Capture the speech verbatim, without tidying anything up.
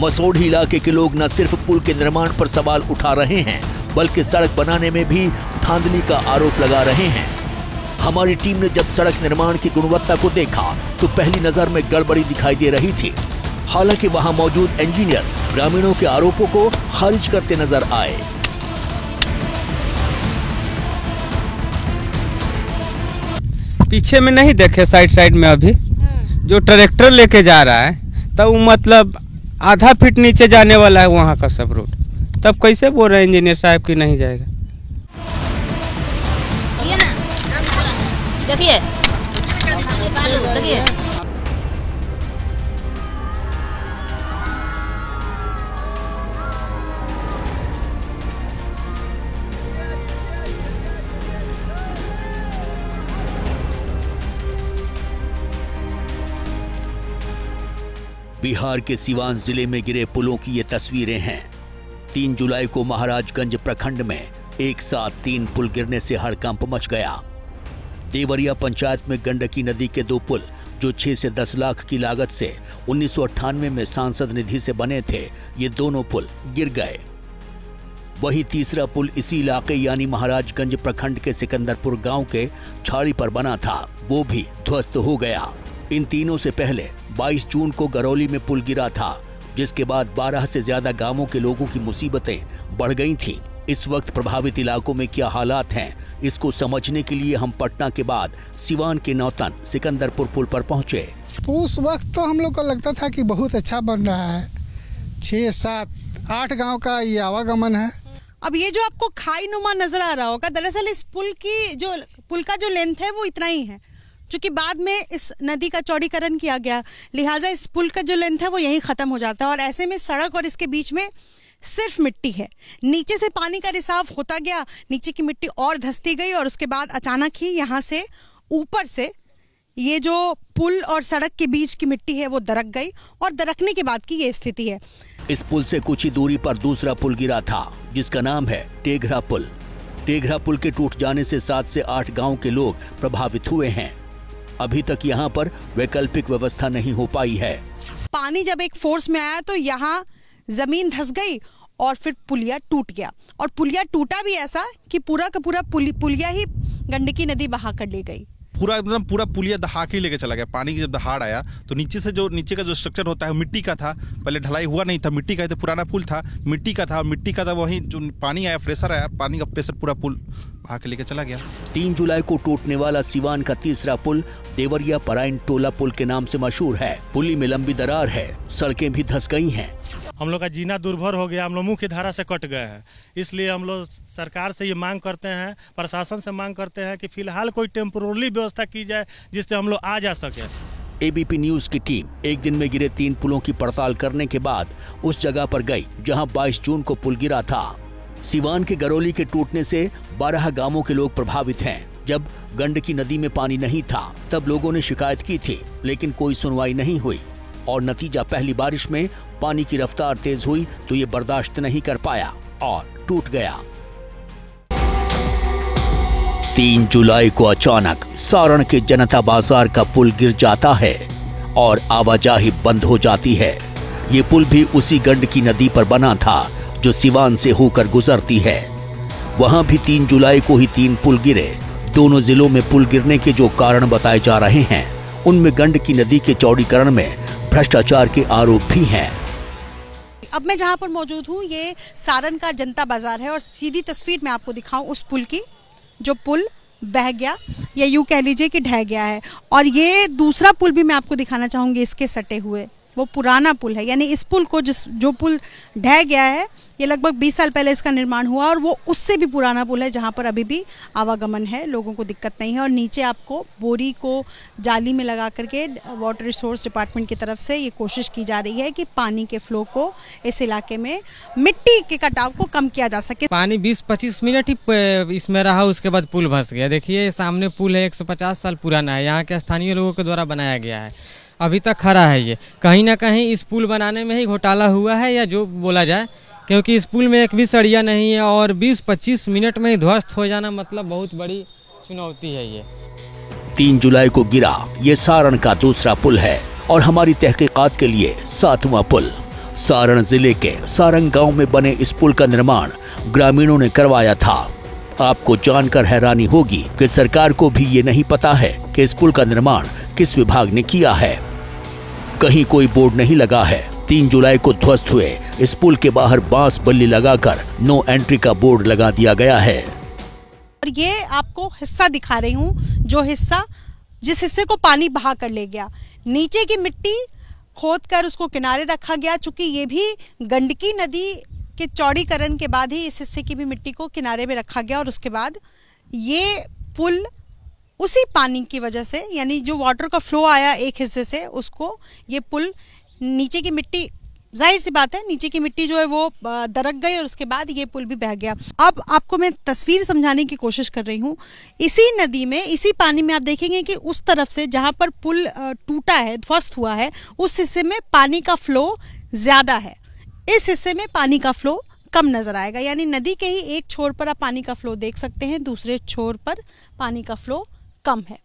मसौढ़ी इलाके के लोग न सिर्फ पुल के निर्माण पर सवाल उठा रहे हैं बल्कि सड़क बनाने में भी धांधली का आरोप लगा रहे हैं। हमारी टीम ने जब सड़क निर्माण की गुणवत्ता को देखा तो पहली नजर में गड़बड़ी दिखाई दे रही थी। हालांकि वहां मौजूद इंजीनियर ग्रामीणों के आरोपों को खारिज करते नजर आए। पीछे में नहीं देखे साइड साइड में, अभी जो ट्रैक्टर लेके जा रहा है तब मतलब आधा फीट नीचे जाने वाला है वहाँ का सब रोड, तब कैसे बोल रहे हैं इंजीनियर साहब कि नहीं जाएगा। देखिए देखिए बिहार के सिवान जिले में गिरे पुलों की ये तस्वीरें हैं। तीन जुलाई को महाराजगंज प्रखंड में एक साथ तीन पुल गिरने से हड़कंप मच गया। देवरिया पंचायत में गंडकी नदी के दो पुल जो छह से दस लाख की लागत से उन्नीस सौ अट्ठानवे में सांसद निधि से बने थे, ये दोनों पुल गिर गए। वही तीसरा पुल इसी इलाके यानी महाराजगंज प्रखंड के सिकंदरपुर गांव के छाड़ी पर बना था, वो भी ध्वस्त हो गया। इन तीनों से पहले बाईस जून को गरौली में पुल गिरा था, जिसके बाद बारह से ज्यादा गांवों के लोगों की मुसीबतें बढ़ गई थीं। इस वक्त प्रभावित इलाकों में क्या हालात हैं, इसको समझने के लिए हम पटना के बाद सिवान के नौतन सिकंदरपुर पुल पर पहुंचे। उस वक्त तो हम लोग को लगता था कि बहुत अच्छा बन रहा है, छह सात आठ गाँव का ये आवागमन है। अब ये जो आपको खाई नुमा नजर आ रहा होगा, दरअसल इस पुल की जो पुल का जो लेंथ है वो इतना ही है, क्योंकि बाद में इस नदी का चौड़ीकरण किया गया, लिहाजा इस पुल का जो लेंथ है वो यहीं खत्म हो जाता है। और ऐसे में सड़क और इसके बीच में सिर्फ मिट्टी है। नीचे से पानी का रिसाव होता गया, नीचे की मिट्टी और धंसती गई और उसके बाद अचानक ही यहाँ से ऊपर से ये जो पुल और सड़क के बीच की मिट्टी है वो दरक गई और दरकने के बाद की ये स्थिति है। इस पुल से कुछ ही दूरी पर दूसरा पुल गिरा था जिसका नाम है टेघरा पुल। टेघरा पुल के टूट जाने से सात से आठ गाँव के लोग प्रभावित हुए हैं। अभी तक यहाँ पर वैकल्पिक व्यवस्था नहीं हो पाई है। पानी जब एक फोर्स में आया तो यहाँ जमीन धंस गई और फिर पुलिया टूट गया, और पुलिया टूटा भी ऐसा कि पूरा का पूरा पुलिया ही गंडकी नदी बहा कर ले गई। पूरा एकदम पूरा पुलिया दहा के लेके चला गया। पानी की जब दहाड़ आया तो नीचे से जो नीचे का जो स्ट्रक्चर होता है मिट्टी का था, पहले ढलाई हुआ नहीं था, मिट्टी का था, पुराना पुल था, मिट्टी का था और मिट्टी का था वहीं जो पानी आया, प्रेशर आया, पानी का प्रेशर पूरा पुल बहा के लेके चला गया। तीन जुलाई को टूटने वाला सिवान का तीसरा पुल देवरिया पराइन टोला पुल के नाम से मशहूर है। पुल में लंबी दरार है, सड़कें भी धंस गई है। हम लोग का जीना दुर्भर हो गया, हम लोग मुख्य धारा से कट गए हैं। इसलिए हम लोग सरकार से ये मांग करते हैं, प्रशासन से मांग करते हैं कि फिलहाल कोई टेम्पोरली व्यवस्था की जाए जिससे हम लोग आ जा सके। एबीपी न्यूज की टीम एक दिन में गिरे तीन पुलों की पड़ताल करने के बाद उस जगह पर गई जहां बाईस जून को पुल गिरा था। सिवान के गरौली के टूटने से बारह गांवों के लोग प्रभावित हैं। जब गंडकी नदी में पानी नहीं था तब लोगों ने शिकायत की थी, लेकिन कोई सुनवाई नहीं हुई और नतीजा पहली बारिश में पानी की रफ्तार तेज हुई तो ये बर्दाश्त नहीं कर पाया और टूट गया। तीन जुलाई को अचानक सारण के जनता बाजार का पुल गिर जाता है और आवाजाही बंद हो जाती है। ये पुल भी उसी गंडकी नदी पर बना था जो सिवान से होकर गुजरती है। वहां भी तीन जुलाई को ही तीन पुल गिरे। दोनों जिलों में पुल गिरने के जो कारण बताए जा रहे हैं उनमें गंडकी नदी के चौड़ीकरण में भ्रष्टाचार के आरोप भी हैं। अब मैं जहां पर मौजूद हूं ये सारण का जनता बाजार है और सीधी तस्वीर में आपको दिखाऊं उस पुल की जो पुल बह गया या यूं कह लीजिए कि ढह गया है। और ये दूसरा पुल भी मैं आपको दिखाना चाहूंगी इसके सटे हुए, वो पुराना पुल है। यानी इस पुल को जिस जो पुल ढह गया है ये लगभग बीस साल पहले इसका निर्माण हुआ और वो उससे भी पुराना पुल है जहाँ पर अभी भी आवागमन है, लोगों को दिक्कत नहीं है। और नीचे आपको बोरी को जाली में लगा करके वाटर रिसोर्स डिपार्टमेंट की तरफ से ये कोशिश की जा रही है कि पानी के फ्लो को इस इलाके में मिट्टी के कटाव को कम किया जा सके। पानी बीस पच्चीस मिनट ही इसमें रहा, उसके बाद पुल धंस गया। देखिए सामने पुल है, एक सौ पचास साल पुराना है, यहाँ के स्थानीय लोगों के द्वारा बनाया गया है, अभी तक खड़ा है। ये कहीं ना कहीं इस पुल बनाने में ही घोटाला हुआ है या जो बोला जाए, क्योंकि इस पुल में एक भी सड़िया नहीं है और बीस पच्चीस मिनट में ही ध्वस्त हो जाना मतलब बहुत बड़ी चुनौती है। ये तीन जुलाई को गिरा ये सारण का दूसरा पुल है और हमारी तहकीकात के लिए सातवां पुल। सारण जिले के सारंग गांव में बने इस पुल का निर्माण ग्रामीणों ने करवाया था। आपको जानकर हैरानी होगी कि सरकार को भी ये नहीं पता है कि इस पुल का निर्माण किस विभाग ने किया है। कहीं कोई बोर्ड नहीं लगा है। तीन जुलाई को ध्वस्त हुए इस पुल के बाहर बांस बल्ली लगाकर नो एंट्री का बोर्ड लगा दिया गया है। और ये आपको हिस्सा दिखा रही हूँ, जो हिस्सा जिस हिस्से को पानी बहा कर ले गया। नीचे की मिट्टी खोद कर उसको किनारे रखा गया, चूंकि ये भी गंडकी नदी के चौड़ीकरण के बाद ही इस हिस्से की भी मिट्टी को किनारे में रखा गया। और उसके बाद ये पुल उसी पानी की वजह से, यानी जो वाटर का फ्लो आया एक हिस्से से, उसको ये पुल नीचे की मिट्टी, जाहिर सी बात है नीचे की मिट्टी जो है वो दरक गई और उसके बाद ये पुल भी बह गया। अब आपको मैं तस्वीर समझाने की कोशिश कर रही हूँ। इसी नदी में, इसी पानी में आप देखेंगे कि उस तरफ से जहाँ पर पुल टूटा है, ध्वस्त हुआ है, उस हिस्से में पानी का फ्लो ज़्यादा है, इस हिस्से में पानी का फ्लो कम नज़र आएगा। यानी नदी के ही एक छोर पर आप पानी का फ्लो देख सकते हैं, दूसरे छोर पर पानी का फ्लो कम है।